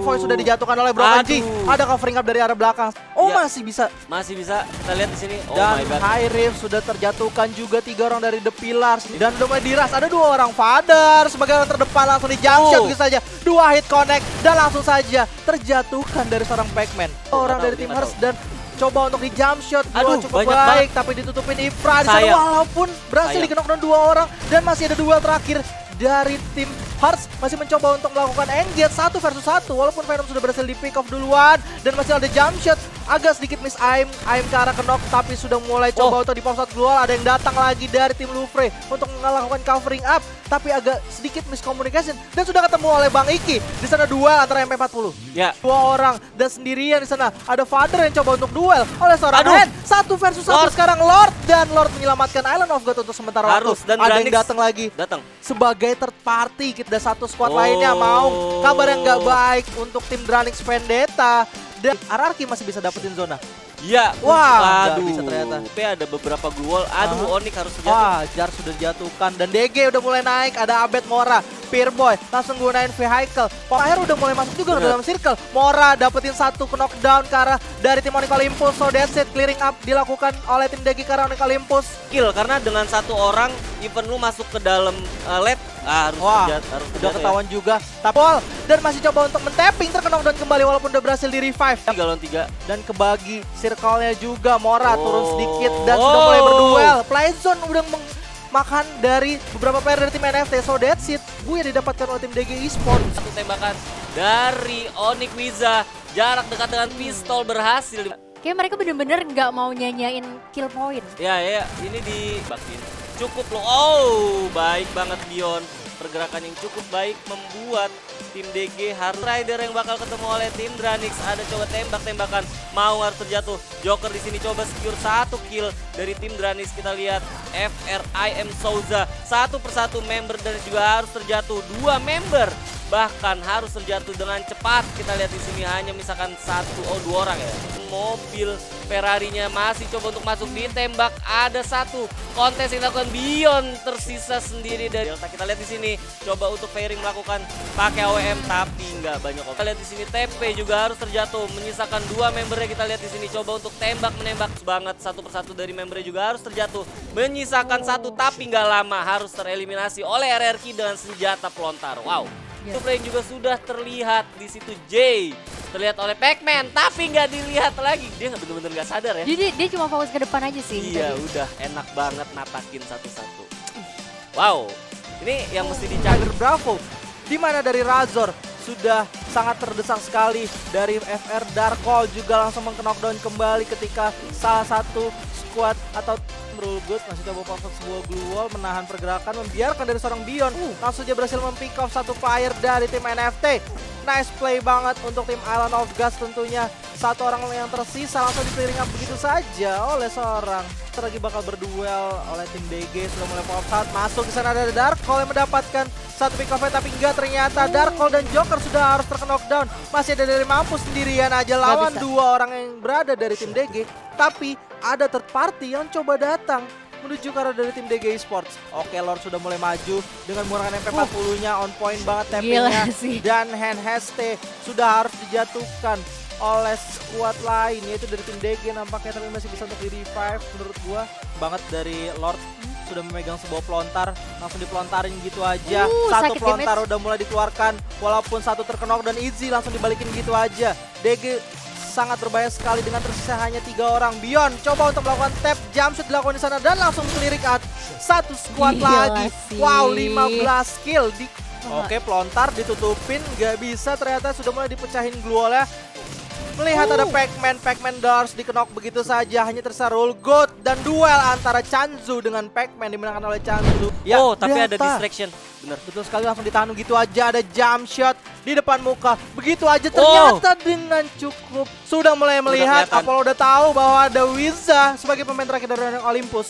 Void sudah dijatuhkan oleh Bro Panji. Ada covering up dari arah belakang. Oh, ya, masih bisa. Masih bisa. Kita lihat di sini. Oh, dan High Rift sudah terjatuhkan juga 3 orang dari The Pillars. Dan udah diras. Ada 2 orang Father sebagai orang terdepan langsung dijamshot begitu saja. 2 hit connect dan langsung saja terjatuhkan dari seorang Pacman. Orang dari tim Hearts dan coba untuk di jump shot, cukup baik, tapi ditutupin Ifra. Walaupun berhasil di knockdown 2 orang dan masih ada duel terakhir dari tim Hearts masih mencoba untuk melakukan engage 1 versus 1. Walaupun Venom sudah berhasil di pick off duluan dan masih ada jump shot, agak sedikit miss aim, aim ke arah knock, tapi sudah mulai coba untuk di pop shot keluar. Ada yang datang lagi dari tim Lufrey untuk melakukan covering up, tapi agak sedikit miscommunication dan sudah ketemu oleh Bang Iki. Di sana duel antara MP40. Ya. 2 orang dan sendirian di sana. Ada Father yang coba untuk duel oleh seorang Hand. 1 versus 1 sekarang Lord, dan Lord menyelamatkan Island of God untuk sementara waktu. Dan ada yang datang lagi. Sebagai third party, kita ada 1 squad lainnya mau kabar yang nggak baik untuk tim Dranix Vendetta, dan RRQ masih bisa dapetin zona. Iya, wah, aduh, bisa ternyata. Tapi ada beberapa global. Aduh, Onik harus jatuh. Wah, Jar sudah jatuhkan dan DG udah mulai naik. Ada Abed Mora, Peerboy langsung gunain vehicle. Akhir udah mulai masuk juga ke dalam circle. Mora dapetin 1 knockdown ke arah dari tim Onika Limpus. So that's it, clearing up dilakukan oleh tim DG ke arah Onika Limpus. Kill karena dengan 1 orang even lu masuk ke dalam led harus udah ketahuan juga. Tapol dan masih coba untuk men-tapping, terknockdown kembali walaupun udah berhasil di revive. 3 lawan 3 dan kebagi circle-nya juga. Mora turun sedikit dan sudah mulai berduel. Playzone udah makan dari beberapa player dari tim NFT. So that's it, buya didapatkan oleh tim DG Esports. 1 tembakan dari Onik Wiza, jarak dekat dengan pistol berhasil. Kayaknya mereka bener-bener nggak mau nyanyain kill point. Ya, ya, ini di bakin cukup loh. Baik banget Bion. Pergerakan yang cukup baik membuat tim DG First Rider yang bakal ketemu oleh tim Dranix. Ada coba tembak-tembakan, mau harus terjatuh. Joker di sini coba secure 1 kill dari tim Dranix. Kita lihat FRIM Souza 1 persatu member dan juga harus terjatuh. 2 member bahkan harus terjatuh dengan cepat. Kita lihat di sini hanya misalkan 2 orang ya. Mobil Ferrarinya masih coba untuk masuk, ditembak. Ada 1 kontes yang dilakukan Bion, tersisa sendiri dari Delta. Kita lihat di sini coba untuk pairing melakukan pakai AWM tapi nggak banyak. Kita lihat di sini TP juga harus terjatuh, menyisakan 2 membernya. Kita lihat di sini coba untuk tembak menembak banget 1 persatu dari membernya juga harus terjatuh, menyisakan 1 tapi nggak lama harus tereliminasi oleh RRQ dengan senjata pelontar. Lufrey juga sudah terlihat di situ. J terlihat oleh Pacman tapi nggak dilihat lagi. Dia bener-bener nggak sadar ya. Jadi dia cuma fokus ke depan aja sih. Iya, udah enak banget natakin 1-1. Ini yang mesti dicari Bravo. Dimana dari Razor sudah sangat terdesak sekali. Dari FR Darkhold juga langsung meng-knockdown kembali ketika salah satu squad atau Rugut masih coba pasang sebuah glue wall, menahan pergerakan, membiarkan dari seorang Bion. Langsung dia berhasil mempick off 1 player dari tim NFT. Nice play banget untuk tim Island of God tentunya. 1 orang yang tersisa langsung di clearing up begitu saja oleh seorang. Lagi bakal berduel oleh tim DG, sudah mulai pop out. Masuk ke sana ada Darkhold yang mendapatkan 1 pick off tapi enggak, ternyata Darkhold dan Joker sudah harus terknockdown. Masih ada dari Mampus sendirian aja lawan 2 orang yang berada dari tim DG. Tapi ada third party yang coba datang menuju ke arah dari tim DG Esports. Oke, Lord sudah mulai maju dengan menggunakan MP40-nya, on point banget tappingnya. Dan hand haste sudah harus dijatuhkan oleh squad lain, yaitu dari tim DG nampaknya, tapi masih bisa untuk di-revive menurut gua. Banget dari Lord sudah memegang sebuah pelontar, langsung dipelontarin gitu aja. 1 pelontar udah mulai dikeluarkan, walaupun 1 terkenok dan easy langsung dibalikin gitu aja. DG sangat berbahaya sekali dengan tersisa hanya 3 orang. Bion coba untuk melakukan tap, jump shot dilakukan di sana dan langsung clearing out 1 squad lagi. 15 kill. Oke, pelontar ditutupin, nggak bisa, ternyata sudah mulai dipecahin gluolnya. Melihat ada Pacman Doors dikenok begitu saja. Hanya tersisa Roll God dan duel antara Chanzu dengan Pacman dimenangkan oleh Chanzu. Ya, tapi ada distraction. Bener, betul sekali, langsung ditahan gitu aja. Ada jump shot di depan muka. Begitu aja ternyata dengan cukup. Sudah mulai melihat, Apollo udah tahu bahwa ada Wiza sebagai pemain terakhir dari Olympus.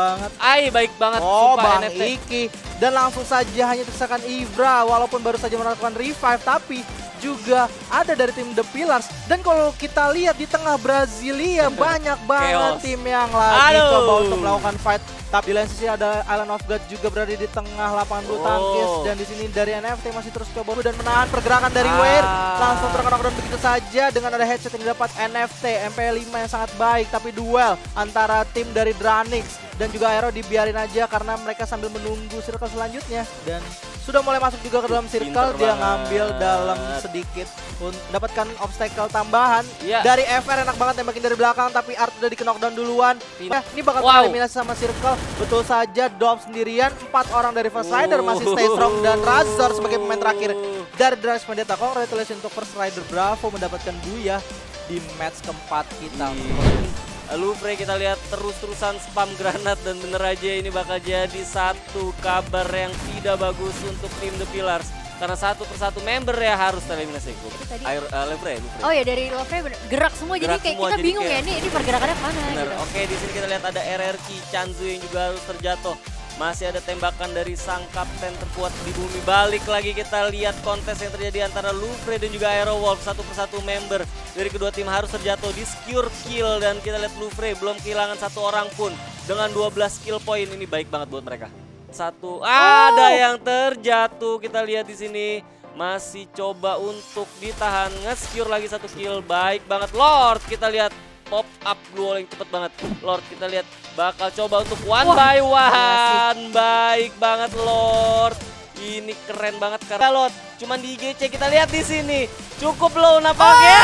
Baik banget. Bang Iki. Dan langsung saja hanya tersisakan Ibra walaupun baru saja melakukan revive, tapi juga ada dari tim The Pillars. Dan kalau kita lihat di tengah Brazilia banyak banget tim yang lagi coba untuk melakukan fight Tapi di lain sisi ada Island of God juga berada di tengah lapangan bulu tangkis, dan di sini dari NFT masih terus coba dan menahan pergerakan dari Ware. Langsung terkena begitu saja dengan ada headset yang didapat NFT. MP5 yang sangat baik, tapi duel antara tim dari Dranix dan juga Aero dibiarin aja karena mereka sambil menunggu circle selanjutnya, dan sudah mulai masuk juga ke dalam circle. Dia ngambil dalam sedikit pun mendapatkan obstacle tambahan dari FR. Enak banget tembakin dari belakang, tapi Art udah di knockdown duluan. Ini bakal tereliminasi sama circle. Betul saja, Dom sendirian, 4 orang dari First Rider masih stay strong, dan Razor sebagai pemain terakhir dari Dranix Pendeta. Congratulations untuk First Rider Bravo mendapatkan buya di match keempat kita. Lufrey kita lihat terus-terusan spam granat, dan bener aja ini bakal jadi satu kabar yang tidak bagus untuk tim The Pillars karena satu persatu member ya harus tereliminasi. Lufrey. Oh ya, dari Lufrey gerak semua, gerak jadi kayak semua, kita jadi bingung kayak, ya ini pergerakannya kemana gitu. Oke, di sini kita lihat ada RRQ Chanzu yang juga harus terjatuh. Masih ada tembakan dari sang kapten terkuat di bumi. Balik lagi kita lihat kontes yang terjadi antara Lufrey dan juga Aerowolf. Satu persatu member dari kedua tim harus terjatuh di secure kill. Dan kita lihat Lufrey belum kehilangan satu orang pun. Dengan 12 kill point, ini baik banget buat mereka. Ada yang terjatuh. Kita lihat di sini masih coba untuk ditahan. Nge-secure lagi satu kill. Baik banget Lord. Kita lihat pop up duel yang cepet banget. Lord kita lihat bakal coba untuk one by one. Baik banget Lord. Ini keren banget karena Lord cuman di IGC kita lihat di sini cukup low napalnya.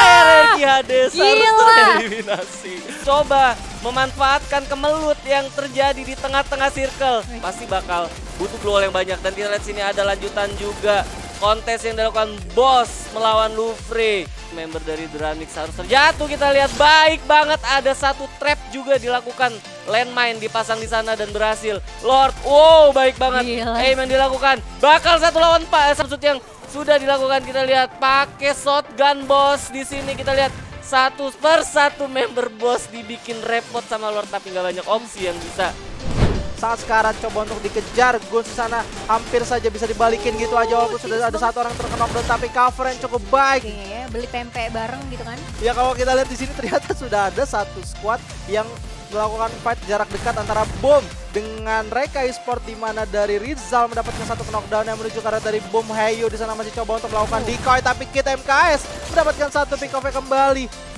RRQ harus tereliminasi. Coba memanfaatkan kemelut yang terjadi di tengah-tengah circle. Pasti bakal butuh duel yang banyak, dan kita lihat sini ada lanjutan juga kontes yang dilakukan Bos melawan Lufrey. Member dari Dranix harus terjatuh. Kita lihat baik banget ada satu trap juga dilakukan. Landmine dipasang di sana dan berhasil. Lord, wow baik banget. Aim yang dilakukan. Bakal 1 lawan 4. Substitut yang sudah dilakukan. Kita lihat pakai shotgun Bos di sini. Kita lihat satu persatu member Bos dibikin repot sama Lord, tapi nggak banyak opsi yang bisa. Saat sekarang coba untuk dikejar Guns di sana, hampir saja bisa dibalikin gitu aja walaupun sudah ada satu orang terkena knockdown, tapi cover yang cukup baik. Iya, beli pempek bareng gitu kan. Ya kalau kita lihat di sini ternyata sudah ada satu squad yang melakukan fight jarak dekat antara Boom dengan Reka Esports, di mana dari Rizal mendapatkan satu knockdown yang menuju karena dari Boom. Heyo di sana masih coba untuk melakukan decoy, tapi kita MKS mendapatkan satu pick off kembali.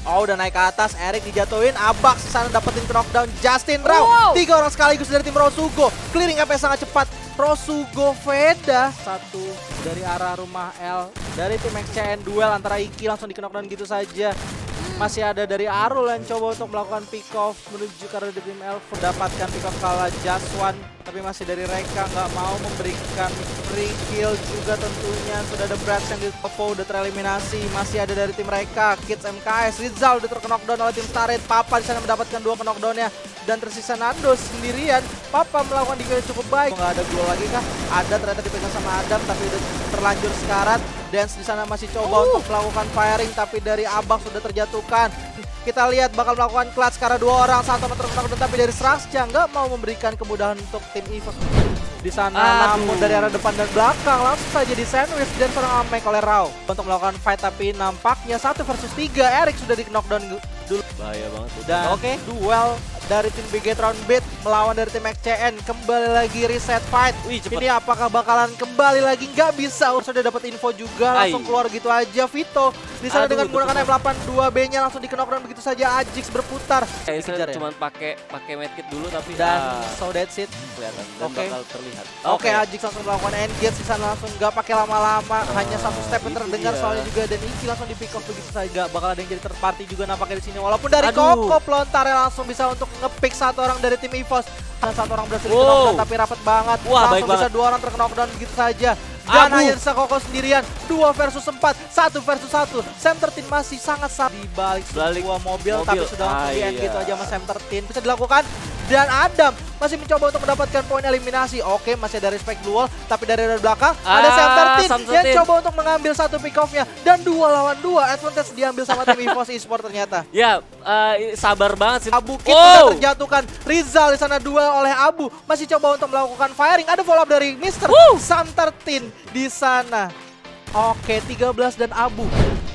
Oh udah naik ke atas, Eric dijatuhin, Abax sana dapetin knockdown Justin Rao. 3 orang sekaligus dari tim Rosugo, clearing up sangat cepat. Rosugo Veda, satu dari arah rumah L, dari tim XCN duel antara Iki langsung di knockdown gitu saja. Masih ada dari Arul yang coba untuk melakukan pick off menuju ke arah tim L, mendapatkan pick off kalah Jaswan, tapi masih dari Reka nggak mau memberikan free kill juga tentunya. Sudah ada Brad yang di Topo udah tereliminasi. Masih ada dari tim Reka, Kids MKS, Rizal udah terknockdown oleh tim Starit. Papa di sana mendapatkan 2 knockdownnya, dan tersisa Nando sendirian. Papa melakukan defense cukup baik. Nggak ada gol lagi kah? Ada, ternyata dipegang sama Adam, tapi udah terlanjur sekarat. Dance di sana masih coba untuk melakukan firing, tapi dari Abang sudah terjatuhkan. Kita lihat bakal melakukan clutch karena 2 orang, 1 meter knockdown, tapi dari Sraksja nggak mau memberikan kemudahan untuk tim Evos di sana. Namun dari arah depan dan belakang langsung saja di sandwich dan seorang amek oleh Rao untuk melakukan fight, tapi nampaknya 1 versus 3. Eric sudah di knockdown dulu. Bahaya banget. Dan duel dari tim Bigetron Beat melawan dari tim XCN. Kembali lagi reset fight. Ini apakah bakalan kembali lagi? Nggak bisa. Sudah dapat info juga langsung keluar gitu aja. Vito di sana dengan menggunakan M82B-nya langsung di knockdown begitu saja. Ajax berputar. Dikejar, cuman pakai medkit dulu, tapi dan so that's it. Kelihatan dan bakal terlihat. Oke, Ajax langsung melakukan engage di sana, langsung nggak pakai lama-lama. Hanya 1 step yang terdengar soalnya juga, dan Iki langsung di pick off begitu saja. Nggak bakal ada yang jadi third party juga nampaknya di sini. Walaupun dari Koko pelontarnya langsung bisa untuk ngepick 1 orang dari tim Evos. Ada 1 orang berhasil knockdown, tapi rapat banget. Langsung bisa banget. 2 orang terknockdown begitu saja. Dan hanya sisa Koko sendirian. 2 versus 4, 1 versus 1. Sam 13 masih sangat di balik sebuah mobil, tapi sudah langsung di end gitu aja sama Sam 13. Bisa dilakukan, dan Adam masih mencoba untuk mendapatkan poin eliminasi. Oke, masih ada respect duel, tapi dari belakang ada Sam 13 yang coba untuk mengambil satu pick off-nya, dan 2 lawan 2 advantage diambil sama tim Evos Esports ternyata. Ya, sabar banget sih. Abu kita terjatuhkan. Rizal di sana duel oleh Abu, masih coba untuk melakukan firing. Ada follow up dari Mr. Sam 13 di sana. Oke, 13 dan Abu.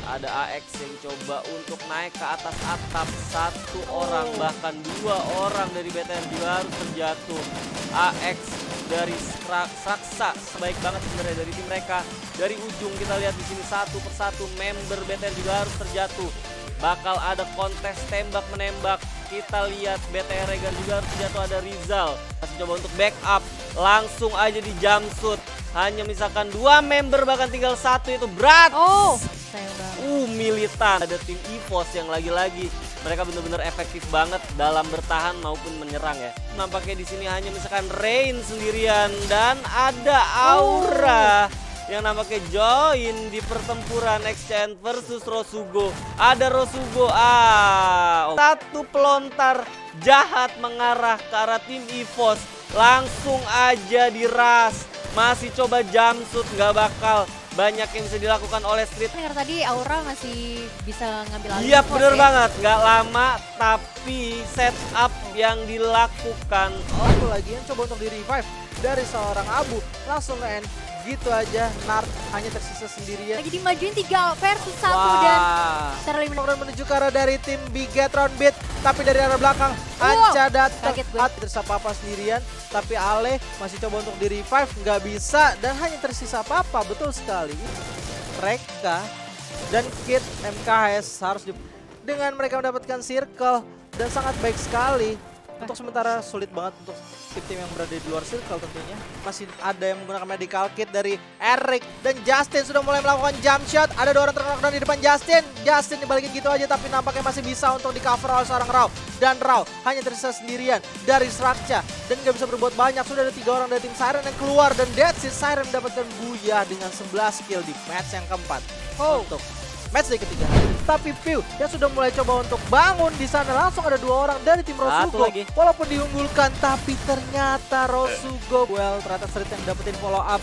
Ada Ajax yang coba untuk naik ke atas atap. Satu orang, bahkan dua orang dari BTN baru terjatuh. Ajax dari Raksa sebaik banget sebenarnya dari tim mereka. Dari ujung kita lihat di sini satu persatu member BTN juga harus terjatuh. Bakal ada kontes tembak menembak. Kita lihat BTR Regan juga harus jatuh. Ada Rizal masih coba untuk backup, langsung aja di jumpsuit. Hanya misalkan dua member, bahkan tinggal satu, itu berat. Militan. Ada tim Evos yang lagi-lagi mereka benar-benar efektif banget dalam bertahan maupun menyerang ya. Nampaknya di sini hanya misalkan Rain sendirian dan ada Aura yang nampaknya join di pertempuran XCN versus Rosugo. Ada Rosugo, satu pelontar jahat mengarah ke arah tim Evos, langsung aja diras. Masih coba jumpsuit, nggak bakal banyak yang bisa dilakukan oleh Street. Karena tadi Aura masih bisa ngambil alih. Iya bener banget, nggak lama tapi setup yang dilakukan. Lalu lagian coba untuk di-revive dari seorang Abu, langsung end. Gitu aja, Nart hanya tersisa sendirian. Lagi dimajuin 3 versus 1 dan terlihat menuju ke arah dari tim Bigetron Beat, tapi dari arah belakang Anca datang. Tersisa Papa sendirian, tapi Ale masih coba untuk di revive, nggak bisa dan hanya tersisa Papa. Betul sekali. Mereka dan Kit MKS harus dengan mereka mendapatkan circle dan sangat baik sekali. Untuk sementara sulit banget untuk tim yang berada di luar circle tentunya. Masih ada yang menggunakan medical kit dari Eric. Dan Justin sudah mulai melakukan jump shot. Ada dua orang terkena di depan Justin. Justin dibalikin gitu aja tapi nampaknya masih bisa untuk di cover oleh seorang Rao. Dan Rao hanya tersisa sendirian dari Sracha. Dan gak bisa berbuat banyak. Sudah ada 3 orang dari tim Siren yang keluar. Dan that's it, Siren mendapatkan buyah dengan 11 kill di match yang keempat. Untuk match dari ketiga. Tapi Pew yang sudah mulai coba untuk bangun di sana, langsung ada 2 orang dari tim Rosugo. Walaupun diunggulkan, tapi ternyata Rosugo. Ternyata Street yang dapetin follow up.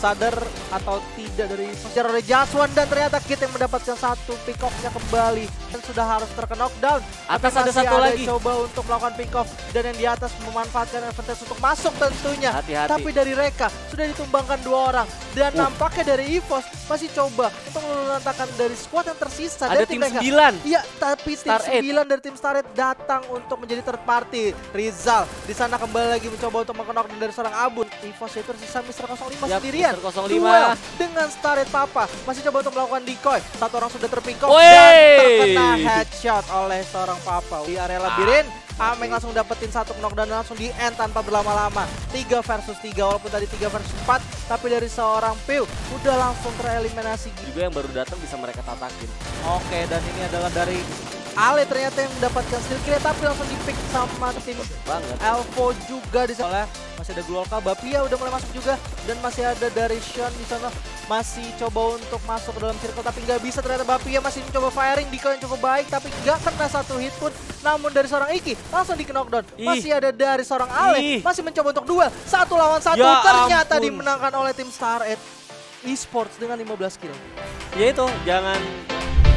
Sadar atau tidak dari sejarah oleh Jaswan. Dan ternyata Kit yang mendapatkan satu pick off-nya kembali. Dan sudah harus terkena knockdown. Atas ada satu lagi. Coba untuk melakukan pick off. Dan yang di atas memanfaatkan advantage untuk masuk tentunya. Hati-hati. Tapi dari Reka sudah ditumbangkan 2 orang. Dan nampaknya dari Evos masih coba untuk meluntakan dari squad yang tersisa. Ada tim 9. Iya, tapi tim 9 dari tim Star 8 datang untuk menjadi third party. Rizal di sana kembali lagi mencoba untuk mengknockdown dari seorang Abu. Evos itu tersisa Mr. 05 sendiri. 05 dengan Starred Papa masih coba untuk melakukan decoy. Satu orang sudah terpikau dan terkena headshot oleh seorang Papa di area labirin. Ameng langsung dapetin satu knockdown dan langsung di end tanpa berlama-lama. 3 versus 3 walaupun tadi 3 versus 4, tapi dari seorang Pew udah langsung tereliminasi. Juga yang baru datang bisa mereka tatakin. Oke, dan ini adalah dari Ale ternyata yang mendapatkan steal kill tapi langsung di-pick sama tim Elfo juga di sana. Masih ada Glolka, Bapia udah mulai masuk juga dan masih ada dari Sean di sana masih coba untuk masuk ke dalam circle tapi nggak bisa. Ternyata Bapia masih mencoba firing di yang cukup baik tapi nggak kena satu hit pun. Namun dari seorang Iki langsung di knockdown. Masih ada dari seorang Ale masih mencoba untuk duel 1 lawan 1 ya, ternyata ampun. Dimenangkan oleh tim Star 8 Esports dengan 15 kill. Ya itu jangan